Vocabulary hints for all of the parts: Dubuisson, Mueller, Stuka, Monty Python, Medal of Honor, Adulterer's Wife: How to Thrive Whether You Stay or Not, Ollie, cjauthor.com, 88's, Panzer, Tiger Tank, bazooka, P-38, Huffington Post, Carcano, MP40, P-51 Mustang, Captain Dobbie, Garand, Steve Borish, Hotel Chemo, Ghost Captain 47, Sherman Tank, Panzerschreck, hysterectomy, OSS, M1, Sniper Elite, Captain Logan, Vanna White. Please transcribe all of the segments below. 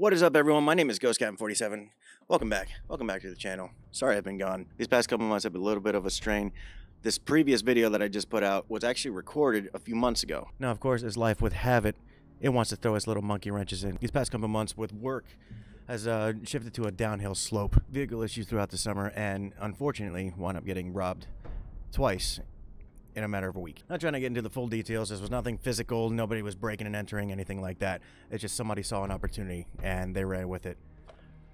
What is up, everyone? My name is Ghost Captain 47. Welcome back to the channel. Sorry I've been gone. These past couple months have been a little bit of a strain. This previous video that I just put out was actually recorded a few months ago. Now, of course, as life would have it, it wants to throw its little monkey wrenches in. These past couple months with work has shifted to a downhill slope. Vehicle issues throughout the summer and, unfortunately, wound up getting robbed twice in a matter of a week. Not trying to get into the full details. This was nothing physical. Nobody was breaking and entering, anything like that. It's just somebody saw an opportunity and they ran with it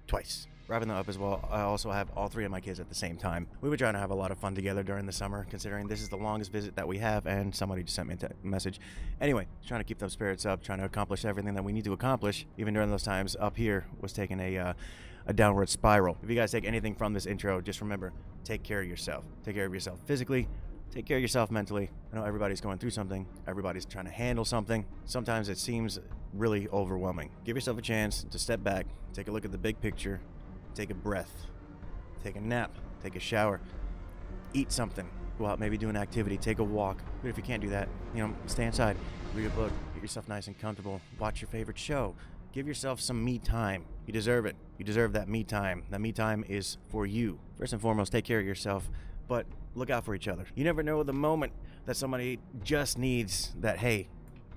twice. Wrapping them up as well, I also have all three of my kids at the same time. We were trying to have a lot of fun together during the summer, considering this is the longest visit that we have, and somebody just sent me a message. Anyway, trying to keep those spirits up, trying to accomplish everything that we need to accomplish. Even during those times up here was taking a downward spiral. If you guys take anything from this intro, just remember, take care of yourself. Take care of yourself physically. Take care of yourself mentally. I know everybody's going through something. Everybody's trying to handle something. Sometimes it seems really overwhelming. Give yourself a chance to step back, take a look at the big picture, take a breath, take a nap, take a shower, eat something, go out, maybe do an activity, take a walk. But if you can't do that, you know, stay inside, read a book, get yourself nice and comfortable, watch your favorite show. Give yourself some me time. You deserve it. You deserve that me time. That me time is for you. First and foremost, take care of yourself, but look out for each other. You never know the moment that somebody just needs that, hey,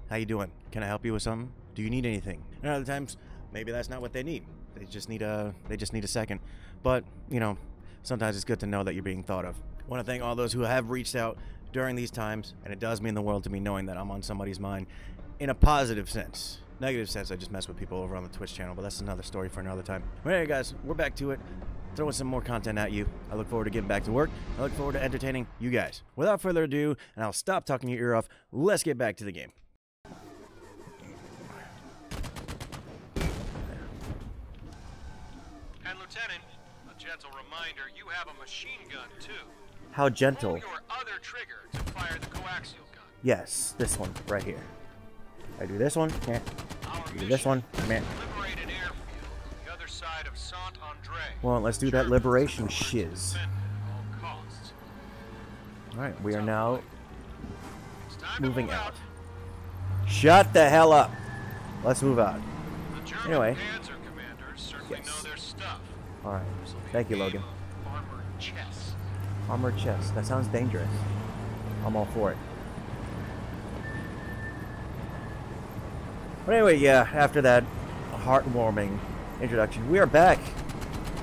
how you doing? Can I help you with something? Do you need anything? And other times, maybe that's not what they need. They just need a second. But, you know, sometimes it's good to know that you're being thought of. I want to thank all those who have reached out during these times, and it does mean the world to me knowing that I'm on somebody's mind in a positive sense. Negative sense, I just mess with people over on the Twitch channel, but that's another story for another time. But anyway, guys, we're back to it. Throwing some more content at you. I look forward to getting back to work. I look forward to entertaining you guys. Without further ado, and I'll stop talking your ear off, let's get back to the game. And Lieutenant, a gentle reminder, you have a machine gun too. How gentle. Pull your other trigger to fire the coaxial gun. Yes, this one right here. I do this one, yeah. Do this one, man. Well, let's do that liberation shiz. Alright, we are now moving out. Shut the hell up! Let's move out. Anyway. Yes. Alright. Thank you, Logan. Armored chest. That sounds dangerous. I'm all for it. But anyway, yeah, after that heartwarming introduction, we are back.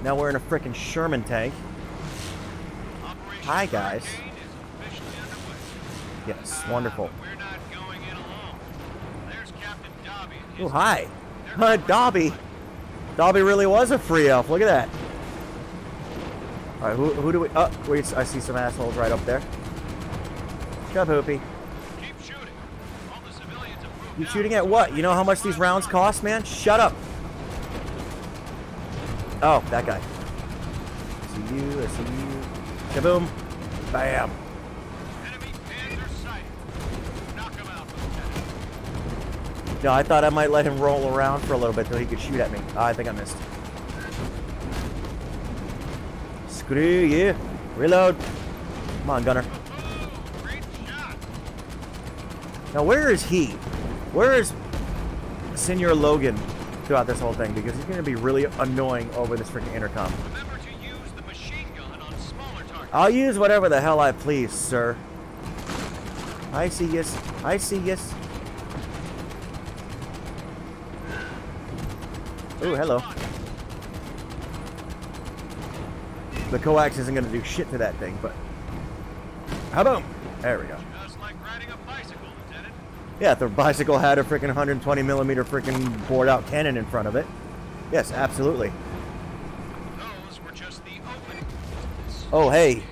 Now we're in a frickin' Sherman tank. Hi, guys. Yes, wonderful. Oh, hi. Dobby. Dobby really was a free elf. Look at that. All right, who do we... Oh, wait, I see some assholes right up there. Shut up, Hoopy. You shooting at what? You know how much these rounds cost, man? Shut up. Oh, that guy. I see you, I see you. Kaboom. Bam. Enemy Panzer sight. Knock him out. No, I thought I might let him roll around for a little bit till he could shoot at me. Oh, I think I missed. Screw you. Reload. Come on, Gunner. Great shot. Now, where is he? Where is Senor Logan throughout this whole thing? Because he's going to be really annoying over this freaking intercom. Remember to use the machine gun on smaller targets. I'll use whatever the hell I please, sir. I see yes. I see yes. Oh, hello. The coax isn't going to do shit to that thing, but... How about... There we go. Yeah, the bicycle had a freaking 120 millimeter freaking bored out cannon in front of it. Yes, absolutely. Those were just the opening. Oh, hey.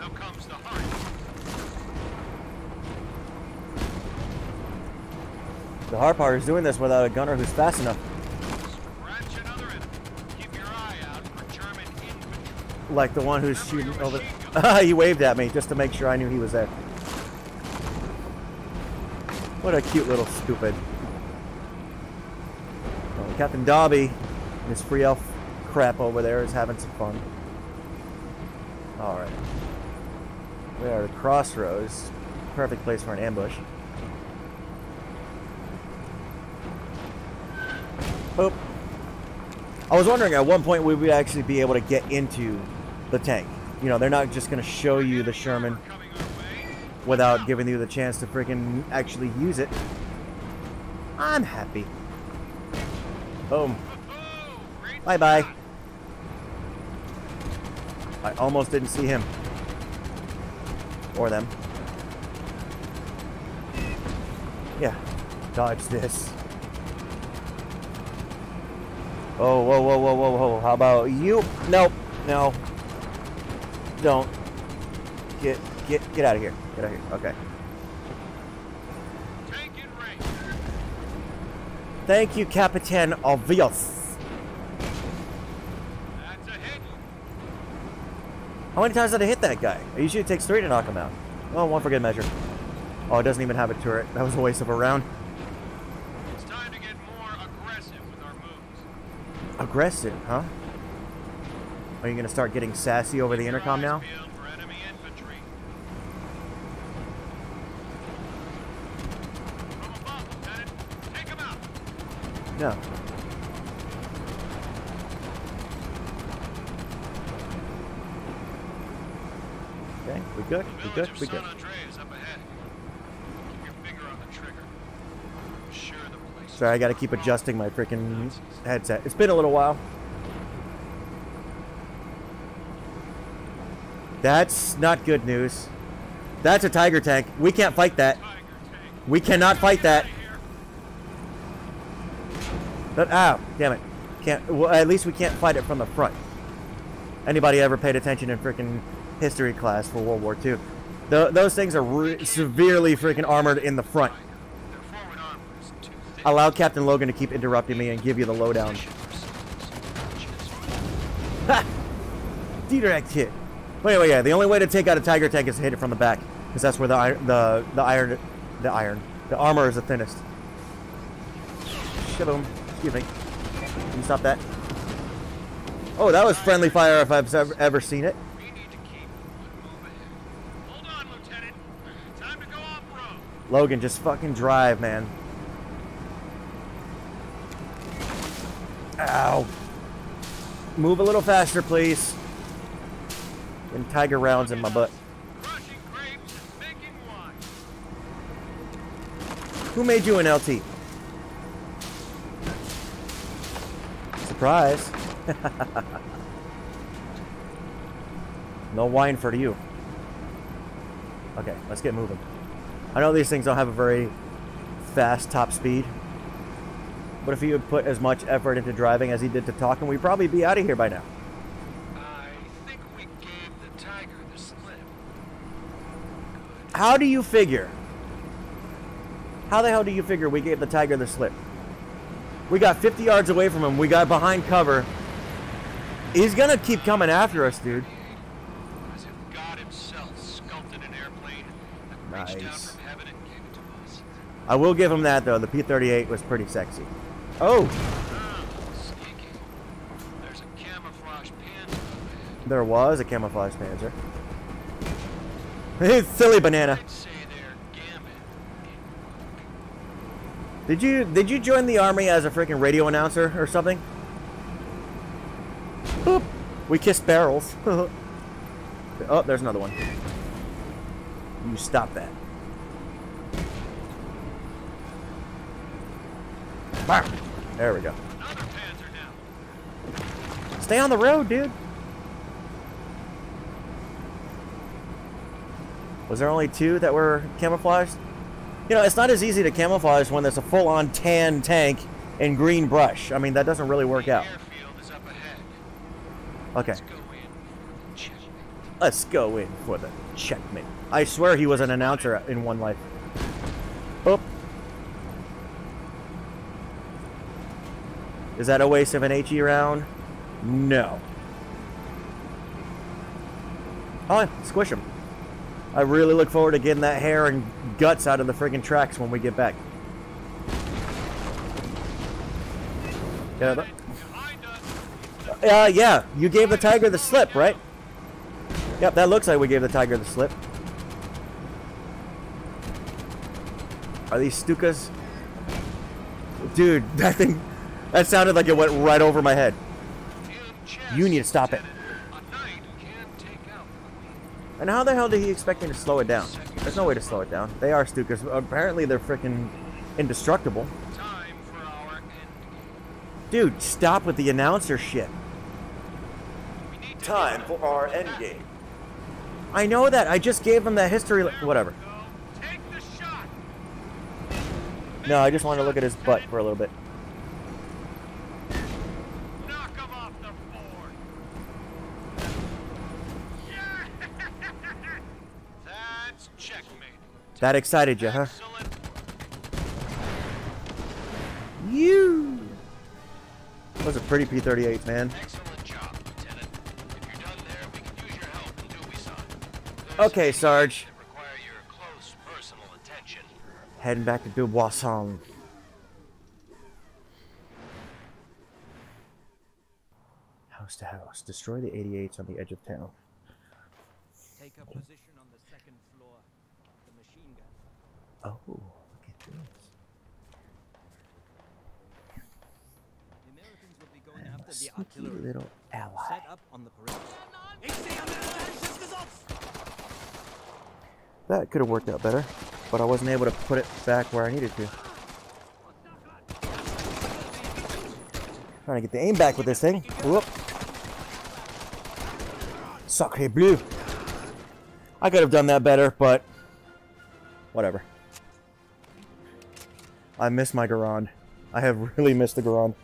Now comes the heart. The hard part is doing this without a gunner who's fast enough. Scratch another enemy. Keep your eye out for German infantry. Like the one who's shooting over. He waved at me just to make sure I knew he was there. What a cute little stupid. Well, Captain Dobby and his free elf crap over there is having some fun. Alright. We are at the crossroads. Perfect place for an ambush. Boop. I was wondering at one point we would actually be able to get into the tank. You know, they're not just going to show you the Sherman without giving you the chance to freaking actually use it. I'm happy. Boom. Bye-bye. I almost didn't see him. Or them. Yeah. Dodge this. Oh, whoa, whoa, whoa, whoa, whoa. How about you? Nope. No. Don't. Get out of here. Get out of here. Okay. Tank in range. Thank you, Capitan Obvious. That's a hit. How many times did I hit that guy? Usually it takes 3 to knock him out. Oh, one for good measure. Oh, it doesn't even have a turret. That was a waste of a round. It's time to get more aggressive with our moves. Aggressive, huh? Are you going to start getting sassy over the intercom now? No. Okay, we good, we good, we good. Sorry, I gotta keep adjusting my freaking headset. It's been a little while. That's not good news. That's a Tiger Tank. We can't fight that. We cannot fight that. But, ow, damn it. Can't, well, at least we can't fight it from the front. Anybody ever paid attention in freaking history class for World War II? Those things are severely freaking armored in the front. Allow Captain Logan to keep interrupting me and give you the lowdown. Ha! Direct hit. Wait, wait, yeah. The only way to take out a Tiger Tank is to hit it from the back, because that's where the armor is the thinnest. Shaboom. Excuse me. Can you stop that? Oh, that was friendly fire if I've ever seen it. We need to keep moving. Hold on, Lieutenant. Time to go off road. Logan, just fucking drive, man. Ow. Move a little faster, please. And Tiger rounds in my butt. Crushing grapes and making wine. Who made you an LT? Surprise. No wine for you. Okay, let's get moving. I know these things don't have a very fast top speed, but if he would put as much effort into driving as he did to talking, we'd probably be out of here by now. I think we gave the Tiger the slip. How do you figure? How the hell do you figure we gave the Tiger the slip? We got 50 yards away from him. We got behind cover. He's going to keep coming after us, dude. As if God himself sculpted an airplane that reached down from heaven and gave it to us. I will give him that, though. The P-38 was pretty sexy. Oh! Sneaky. There's a camouflage Panzer. There was a camouflage Panzer. Hey, silly banana. Did you join the army as a freaking radio announcer or something? Boop. We kissed barrels. Oh, there's another one. You stop that. Bah. There we go. Another Panzer down. Stay on the road, dude. Was there only 2 that were camouflaged? You know, it's not as easy to camouflage when there's a full-on tan tank and green brush. I mean, that doesn't really work out. Okay. Let's go in for the checkmate. I swear he was an announcer in one life. Oh. Is that a waste of an HE round? No. Oh, squish him. I really look forward to getting that hair and guts out of the friggin' tracks when we get back. Yeah, you gave the Tiger the slip, right? Yep, that looks like we gave the Tiger the slip. Are these Stukas? Dude, that thing... That sounded like it went right over my head. You need to stop it. And how the hell did he expect me to slow it down? There's no way to slow it down. They are Stukas. Apparently they're freaking indestructible. Dude, stop with the announcer shit. Time for our end game. I know that. I just gave him that history. Whatever. No, I just wanted to look at his butt for a little bit. That excited you, huh? You. Those are pretty P-38s, man. Excellent job, Lieutenant. If you're done there, we can use your help in Dubuisson. Okay, Sarge. Require your close personal attention. Heading back to Dubuisson. House to house. Destroy the 88s on the edge of town. Take up position. Oh, look at this. The Americans will be going after the artillery. Little ally. Set up on the perimeter. That could have worked out better, but I wasn't able to put it back where I needed to. Trying to get the aim back with this thing. Whoop. Sacre bleu. I could have done that better, but whatever. I miss my Garand. I have really missed the Garand.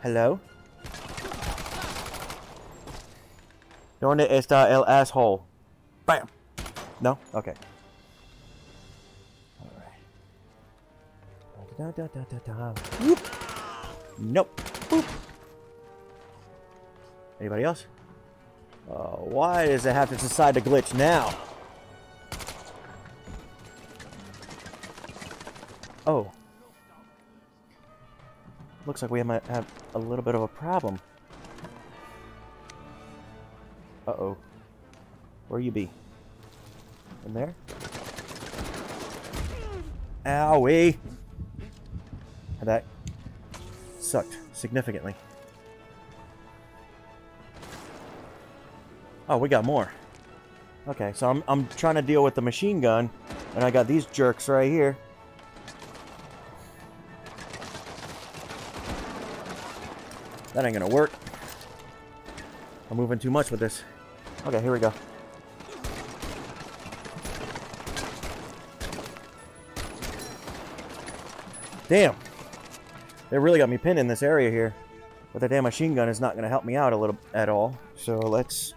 Hello? ¿Dónde está el asshole? Bam! No? Okay. Alright. Nope. Boop. Anybody else? Why does it have to decide to glitch now? Oh. Looks like we might have a little bit of a problem. Uh-oh. Where you be? In there? Owie! That sucked significantly. Oh, we got more. Okay, so I'm trying to deal with the machine gun, and I got these jerks right here. That ain't gonna work. I'm moving too much with this. Okay, here we go. Damn. They really got me pinned in this area here. But the damn machine gun is not gonna help me out a little at all. So let's...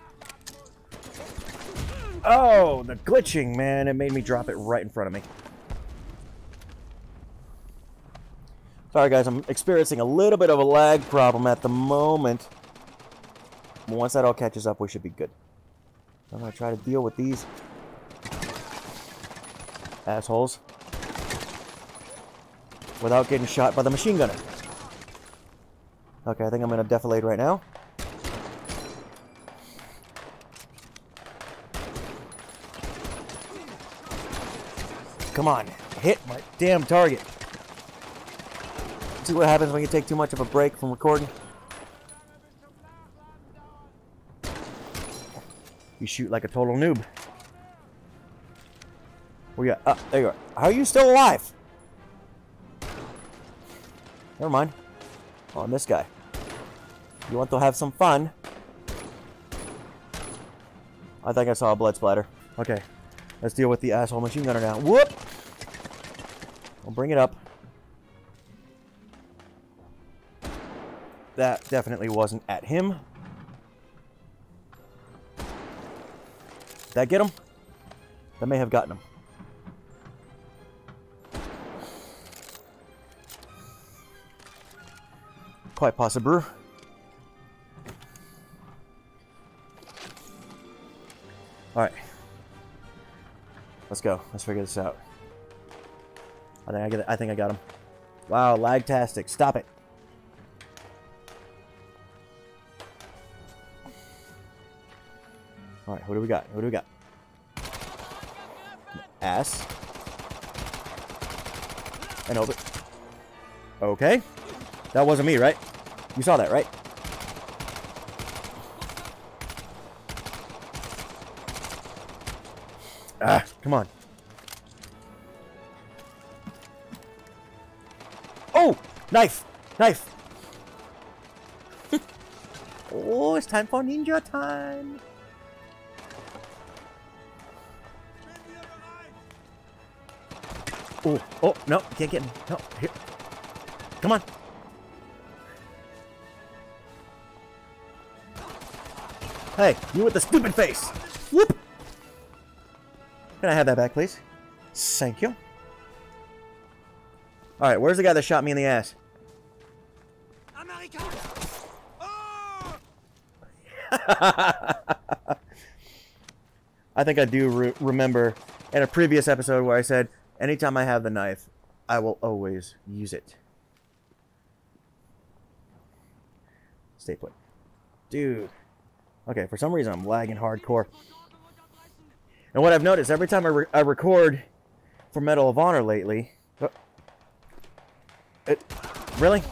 Oh, the glitching, man. It made me drop it right in front of me. Sorry, guys. I'm experiencing a little bit of a lag problem at the moment. Once that all catches up, we should be good. I'm going to try to deal with these assholes without getting shot by the machine gunner. Okay, I think I'm going to defilade right now. Come on. Hit my damn target. See what happens when you take too much of a break from recording. You shoot like a total noob. Where you at? There you are. How are you still alive? Never mind. Oh, and this guy. You want to have some fun? I think I saw a blood splatter. Okay. Let's deal with the asshole machine gunner now. Whoop! I'll bring it up. That definitely wasn't at him. Did that get him? That may have gotten him. Quite possible. Alright. Let's go. Let's figure this out. I think I got him. Wow, lag-tastic. Stop it. All right, who do we got? Who do we got? An ass. And over. Okay. That wasn't me, right? You saw that, right? Ah, come on. Oh! Knife! Knife! Oh, it's time for ninja time! Oh, oh, no, can't get him. No, here. Come on. Hey, you with the stupid face! Whoop! Can I have that back, please? Thank you. Alright, where's the guy that shot me in the ass? Oh! I think I do remember in a previous episode where I said, anytime I have the knife, I will always use it. Stay put. Dude. Okay, for some reason I'm lagging hardcore. And what I've noticed, every time I record for Medal of Honor lately... Oh, it, really?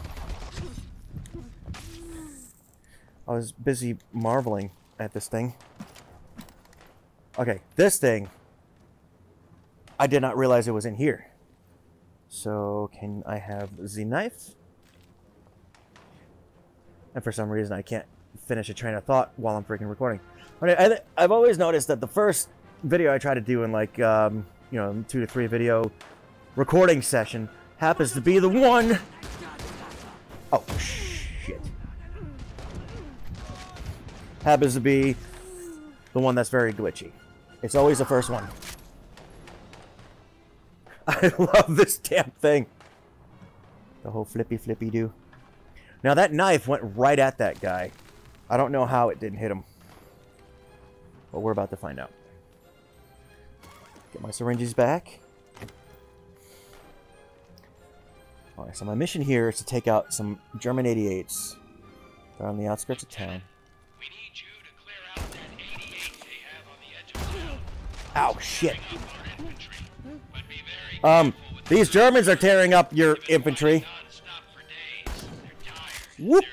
I was busy marveling at this thing. Okay, this thing... I did not realize it was in here. So, can I have the knife? And for some reason, I can't finish a train of thought while I'm freaking recording. Okay, I've always noticed that the first video I try to do in like, you know, 2 to 3 video recording session happens to be the one. Oh, shit. Happens to be the one that's very glitchy. It's always the first one. I love this damn thing. The whole flippy-flippy-do. Now, that knife went right at that guy. I don't know how it didn't hit him. But we're about to find out. Get my syringes back. Alright, so my mission here is to take out some German 88s. They're on the outskirts of town. We need you to clear out that 88 they have on the edge of town. Ow, shit. These Germans are tearing up your infantry. Whoop.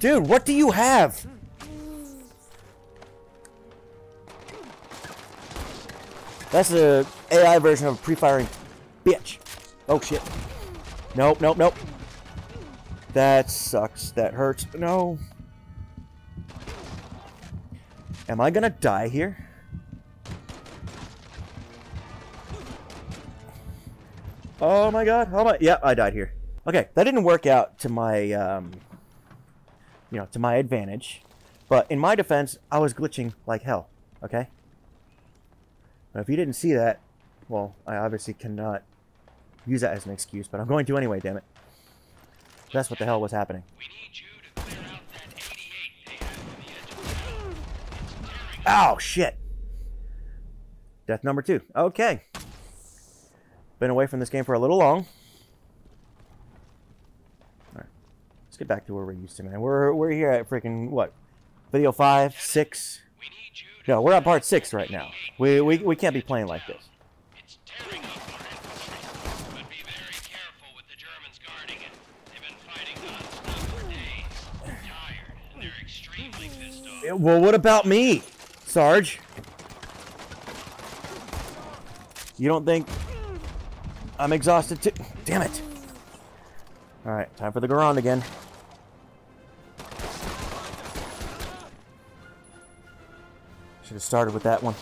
Dude, what do you have? That's the AI version of pre-firing. Bitch. Oh, shit. Nope, nope, nope. That sucks. That hurts. No. Am I gonna die here? Oh my god, oh my, yeah, I died here. Okay, that didn't work out to my, you know, to my advantage. But in my defense, I was glitching like hell, okay? Now, if you didn't see that, well, I obviously cannot use that as an excuse, but I'm going to anyway, damn it. That's what the hell was happening. We need you to clear out that 88 they have on the edge of the town. Ow, shit. Death number 2, okay. Been away from this game for a little long. Alright. Let's get back to where we're used to, man. We're here at freaking, what? Video 5, 6? No, we're at part 6 right now. We can't be playing like this. It's tearing up our infantry, but be very careful with the Germans guarding it. They've been fighting non-stop for days. They're tired, and they're extremely pissed off. Well, what about me, Sarge? You don't think... I'm exhausted too. Damn it. Alright, time for the Garand again. Should have started with that one.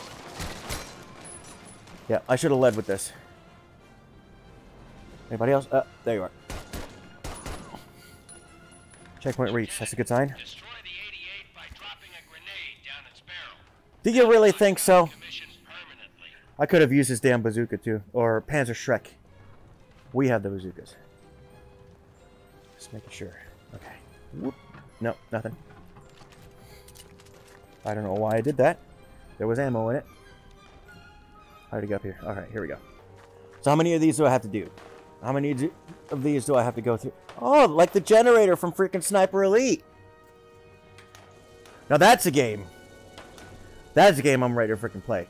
Yeah, I should have led with this. Anybody else? There you are. Checkpoint reached. That's a good sign. Destroy the 88 by dropping a grenade down its barrel. Do you really think so? I could have used his damn bazooka too. Or Panzerschreck. We have the bazookas. Just making sure. Okay. Whoop. No, nothing. I don't know why I did that. There was ammo in it. I already got up here. Alright, here we go. So how many of these do I have to do? How many of these do I have to go through? Oh, like the generator from freaking Sniper Elite. Now that's a game. That's a game I'm ready to freaking play.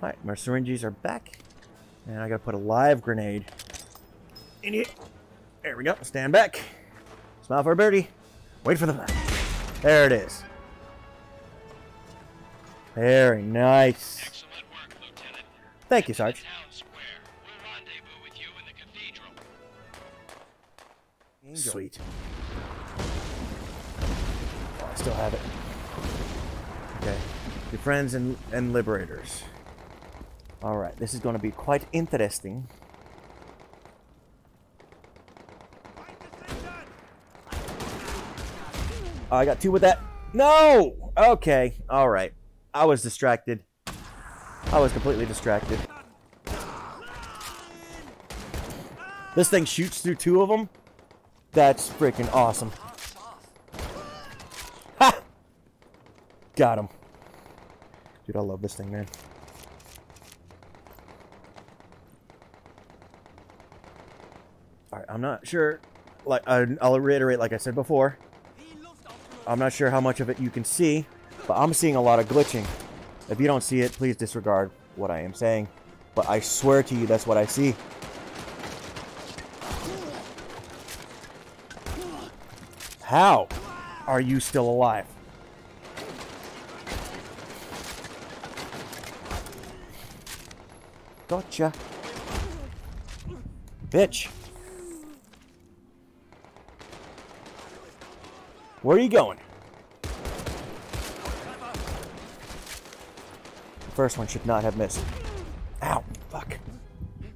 Alright, my syringes are back. And I gotta put a live grenade in it. There we go. Stand back. Smile for a birdie. Wait for the flash. There it is. Very nice. Excellent work, Lieutenant. Thank you, Sarge. We'll rendezvous with you in the cathedral. Angel. Sweet. Oh, I still have it. Okay. Your friends and liberators. Alright, this is going to be quite interesting. Oh, I got two with that. No! Okay, alright. I was distracted. I was completely distracted. This thing shoots through two of them? That's freaking awesome. Ha! Got him. Dude, I love this thing, man. Alright, I'm not sure. Like, I'll reiterate like I said before. I'm not sure how much of it you can see, but I'm seeing a lot of glitching. If you don't see it, please disregard what I am saying. But I swear to you, that's what I see. How are you still alive? Gotcha. Bitch. Where are you going? The first one should not have missed. Ow, fuck. You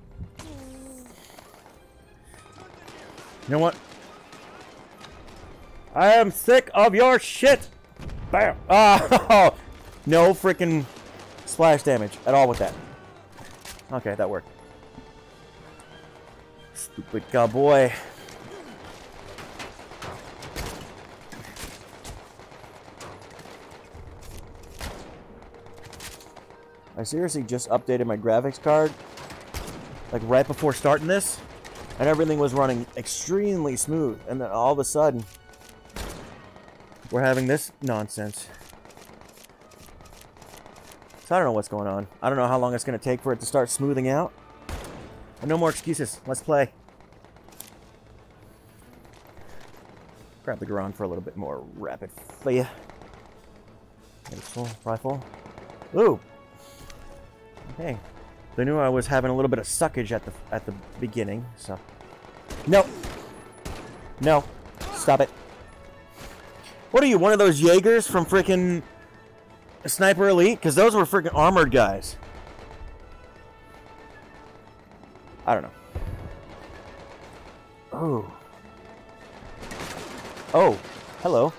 know what? I am sick of your shit! Bam! Oh, no freaking splash damage at all with that. Okay, that worked. Stupid cowboy. I seriously just updated my graphics card like right before starting this, and everything was running extremely smooth, and then all of a sudden we're having this nonsense. So I don't know what's going on. I don't know how long it's going to take for it to start smoothing out. And no more excuses. Let's play. Grab the Garand for a little bit more rapid fire. Rifle. Ooh! Hey, they knew I was having a little bit of suckage at the beginning, so no, no, stop it. What are you, one of those Jaegers from freaking Sniper Elite? Because those were freaking armored guys. I don't know. Oh, oh, hello.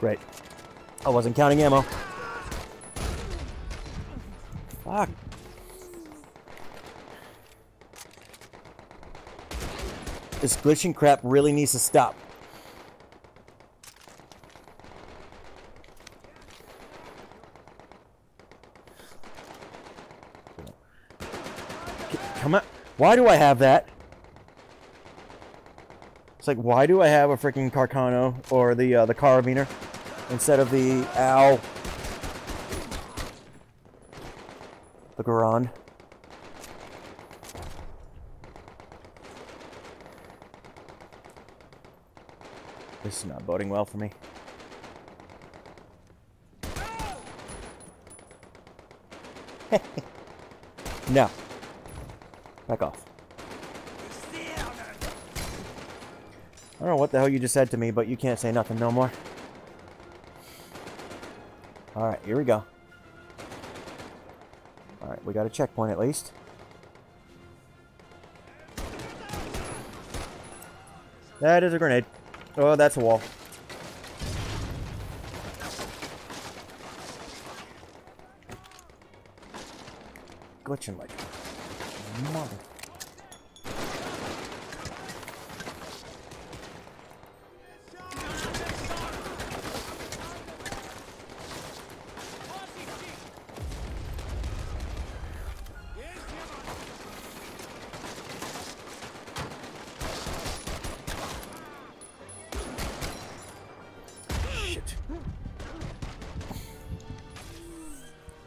Great. I wasn't counting ammo. Fuck. This glitching crap really needs to stop. Come on. Why do I have that? It's like, why do I have a freaking Carcano or the carabiner instead of the ow? The Garand. This is not boding well for me. No. Back off. I don't know what the hell you just said to me, but you can't say nothing no more. Alright, here we go. We got a checkpoint at least. That is a grenade. Oh, that's a wall. Glitching like mother.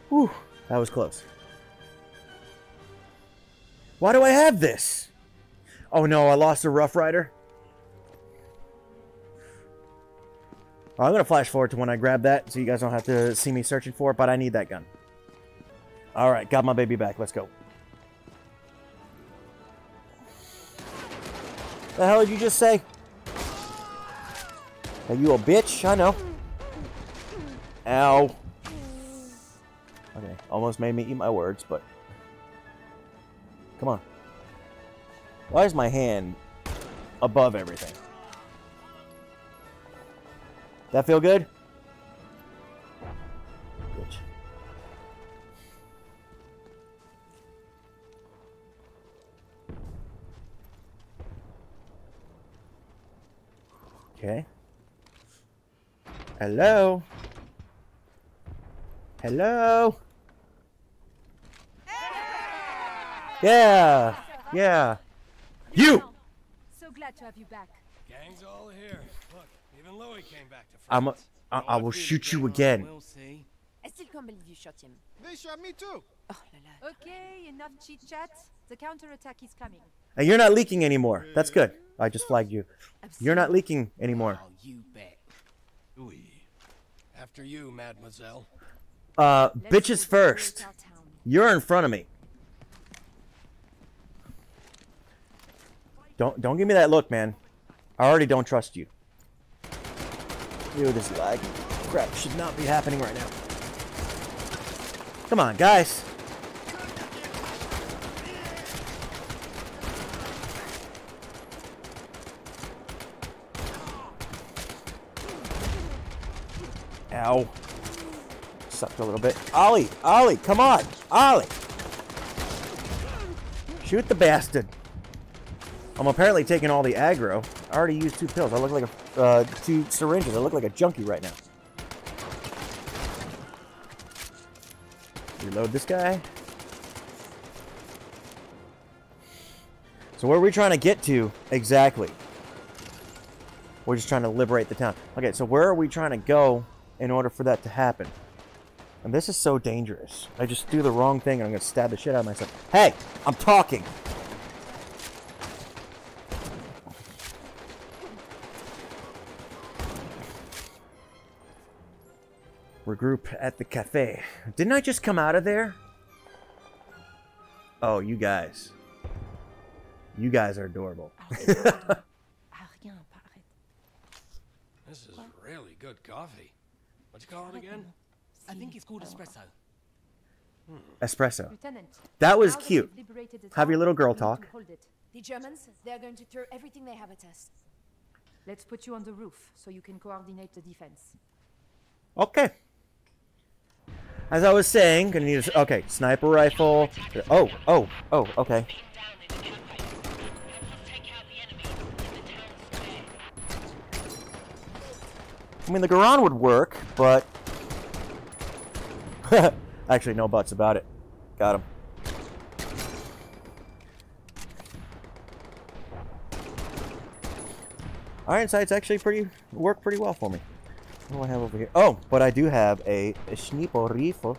Whew, that was close. Why do I have this? Oh no, I lost a Rough Rider. Oh, I'm going to flash forward to when I grab that so you guys don't have to see me searching for it, but I need that gun. Alright, got my baby back. Let's go. The hell did you just say? Are you a bitch? I know. Ow. Okay, almost made me eat my words, but... Come on. Why is my hand above everything? That feel good? Bitch. Okay. Hello? Hello? Yeah! Yeah! You! So glad to have you back. Gang's all here. Look. Even Louis came back to France. I will shoot you again. We'll see. I still can't believe you shot him. They shot me too. Oh, la, la. Okay, enough chit chat. The counterattack is coming. And you're not leaking anymore. That's good. I just flagged you. You're not leaking anymore. Oh, you bet. Oui. After you, mademoiselle. Bitches first. You're in front of me. Don't give me that look, man. I already don't trust you. Dude, this lag crap should not be happening right now. Come on, guys. Ow. Sucked a little bit. Ollie, Ollie, come on. Ollie. Shoot the bastard. I'm apparently taking all the aggro. I already used 2 pills. I look like a... 2 syringes. I look like a junkie right now. Reload this guy. So where are we trying to get to exactly? We're just trying to liberate the town. Okay, so where are we trying to go in order for that to happen? And this is so dangerous. I just do the wrong thing and I'm going to stab the shit out of myself. Hey! I'm talking! Regroup at the cafe. Didn't I just come out of there? Oh, you guys. You guys are adorable. This is really good coffee. What'd you call it again? I think it's called espresso. Espresso. That was cute. Have your little girl talk. The Germans, they're going to throw everything they have at us. Let's put you on the roof so you can coordinate the defense. Okay. As I was saying, gonna need a, okay, sniper rifle. Oh, oh, oh, okay. I mean, the Garand would work, but... Actually, no buts about it. Got him. Iron sights actually work pretty well for me. What do I have over here? Oh, but I do have a sniper rifle.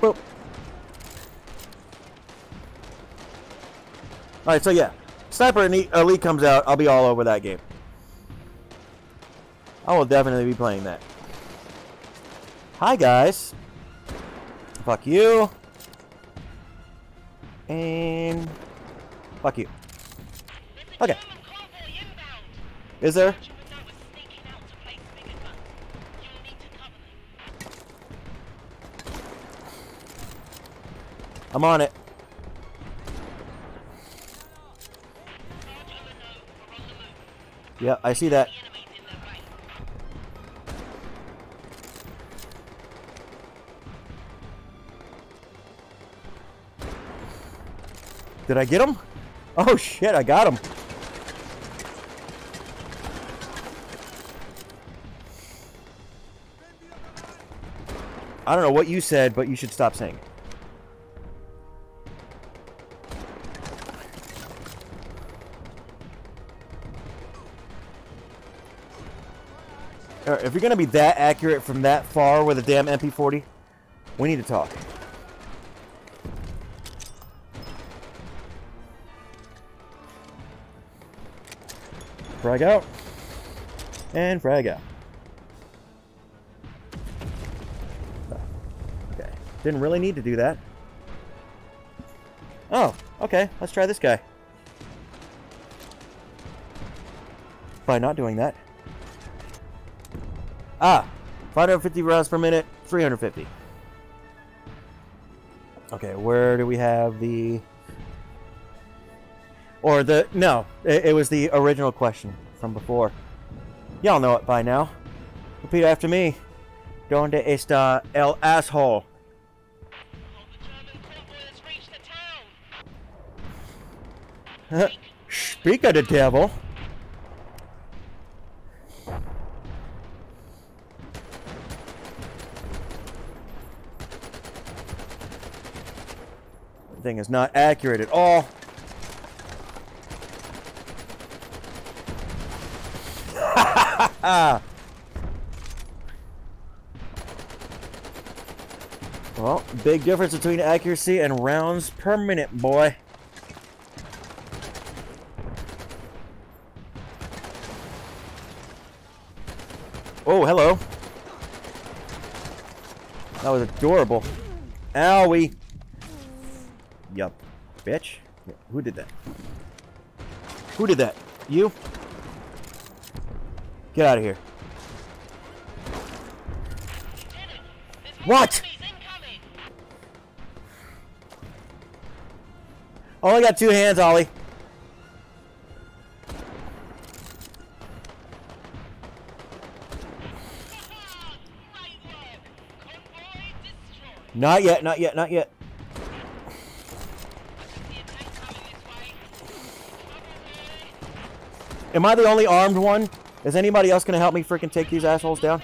Boop. Alright, so yeah. Sniper Elite comes out. I'll be all over that game. I will definitely be playing that. Hi, guys. Fuck you. And... Fuck you. Okay. Is there... I'm on it. Yeah, I see that. Did I get him? Oh shit, I got him. I don't know what you said, but you should stop saying it. If you're going to be that accurate from that far with a damn MP40, we need to talk. Frag out. And frag out. Oh, okay. Didn't really need to do that. Oh, okay. Let's try this guy. By not doing that. Ah, 550 rounds per minute, 350. Okay, where do we have the... Or the... No, it was the original question from before. Y'all know it by now. Repeat after me. Donde está el asshole? Speak of the devil. Thing is not accurate at all. Well, big difference between accuracy and rounds per minute, boy. Oh, hello. That was adorable. Owie. Yup. Bitch. Yeah. Who did that? Who did that? You? Get out of here. What? Only got two hands, Ollie. Not yet, not yet, not yet. Am I the only armed one? Is anybody else gonna help me freaking take these assholes down?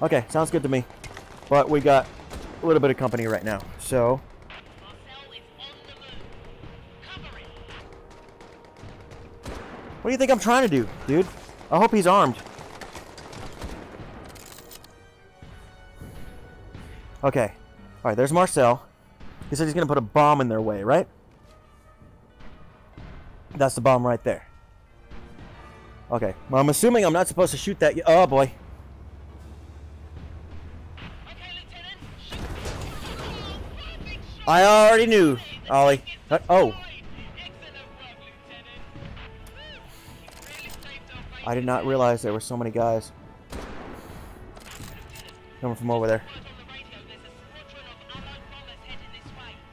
Okay, sounds good to me. But we got a little bit of company right now, so... What do you think I'm trying to do, dude? I hope he's armed. Okay. Alright, there's Marcel. He said he's going to put a bomb in their way, right? That's the bomb right there. Okay. Well, I'm assuming I'm not supposed to shoot that... Oh, boy. I already knew, Ollie. Oh. I did not realize there were so many guys coming from over there.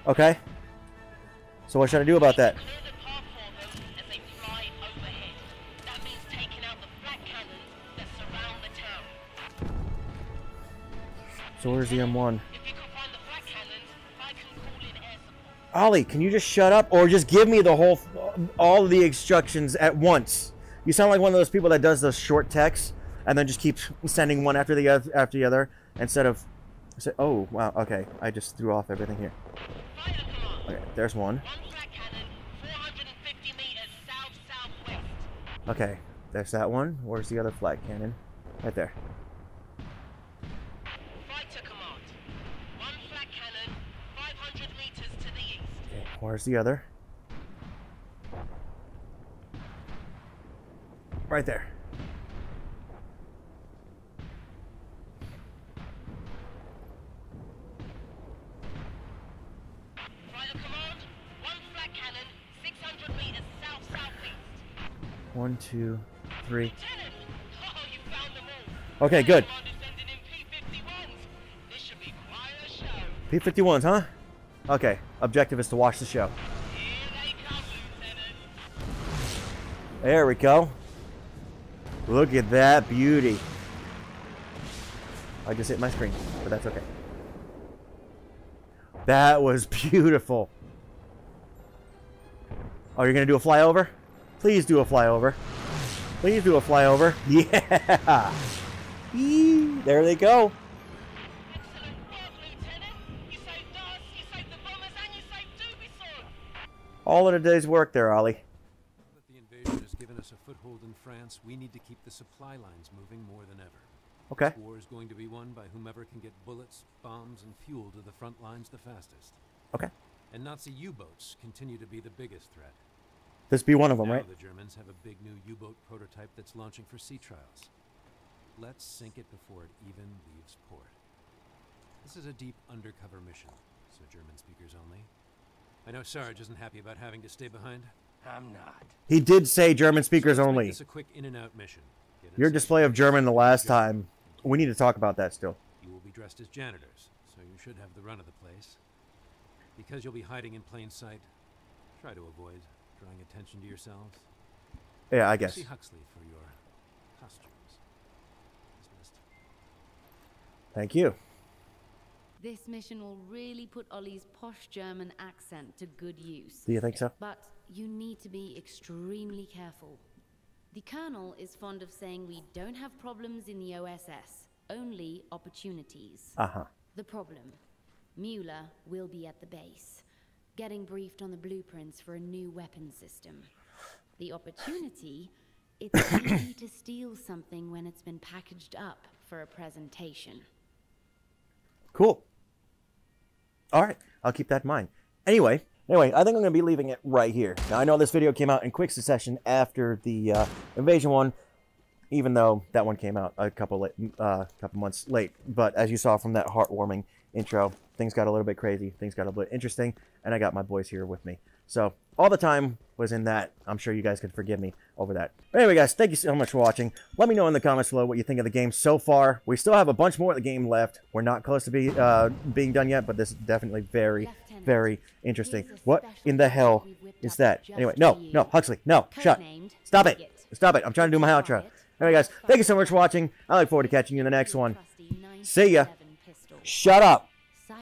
Okay. So what should I do about that? So where's the M1? Ollie, can you just shut up or just give me the whole, all the instructions at once? You sound like one of those people that does those short texts and then just keeps sending one after the other instead of... Oh, wow, okay. I just threw off everything here. Okay, there's one. Okay, there's that one. Where's the other flag cannon? Right there. Okay, where's the other? Right there. One, two, three. Okay, good. P-51s, huh? Okay, objective is to watch the show. There we go. Look at that beauty. I just hit my screen, but that's okay. That was beautiful. Oh, you're gonna do a flyover? Please do a flyover. Please do a flyover. Yeah. There they go. All in a day's work there, Ollie. But the invasion has given us a foothold in France. We need to keep the supply lines moving more than ever. Okay. This war is going to be won by whomever can get bullets, bombs, and fuel to the front lines the fastest. Okay. And Nazi U-boats continue to be the biggest threat. This be one of them, right? The Germans have a big new U-boat prototype that's launching for sea trials. Let's sink it before it even leaves port. This is a deep undercover mission, so German speakers only. I know Sarge isn't happy about having to stay behind. I'm not. He did say German speakers only. It's a quick in and out mission. Your display of German the last time. We need to talk about that still. You will be dressed as janitors, so you should have the run of the place. Because you'll be hiding in plain sight, try to avoid drawing attention to yourselves. Yeah, I guess. See Huxley for your costumes. Thank you. This mission will really put Ollie's posh German accent to good use. Do you think so? But you need to be extremely careful. The Colonel is fond of saying we don't have problems in the OSS, only opportunities. Uh-huh. The problem, Mueller will be at the base, getting briefed on the blueprints for a new weapon system. The opportunity, it's easy to steal something when it's been packaged up for a presentation. Cool. All right, I'll keep that in mind. Anyway, I think I'm going to be leaving it right here. Now, I know this video came out in quick succession after the invasion one, even though that one came out a couple months late. But as you saw from that heartwarming intro, things got a little bit crazy. Things got a little bit interesting, and I got my boys here with me. So all the time was in that. I'm sure you guys could forgive me over that. But anyway, guys, thank you so much for watching. Let me know in the comments below what you think of the game so far. We still have a bunch more of the game left. We're not close to being done yet, but this is definitely very, very interesting. What in the hell is that? Anyway, no, Huxley, no, shut. Stop it. Stop it. I'm trying to do my outro. Anyway, guys, thank you so much for watching. I look forward to catching you in the next one. See ya. Shut up.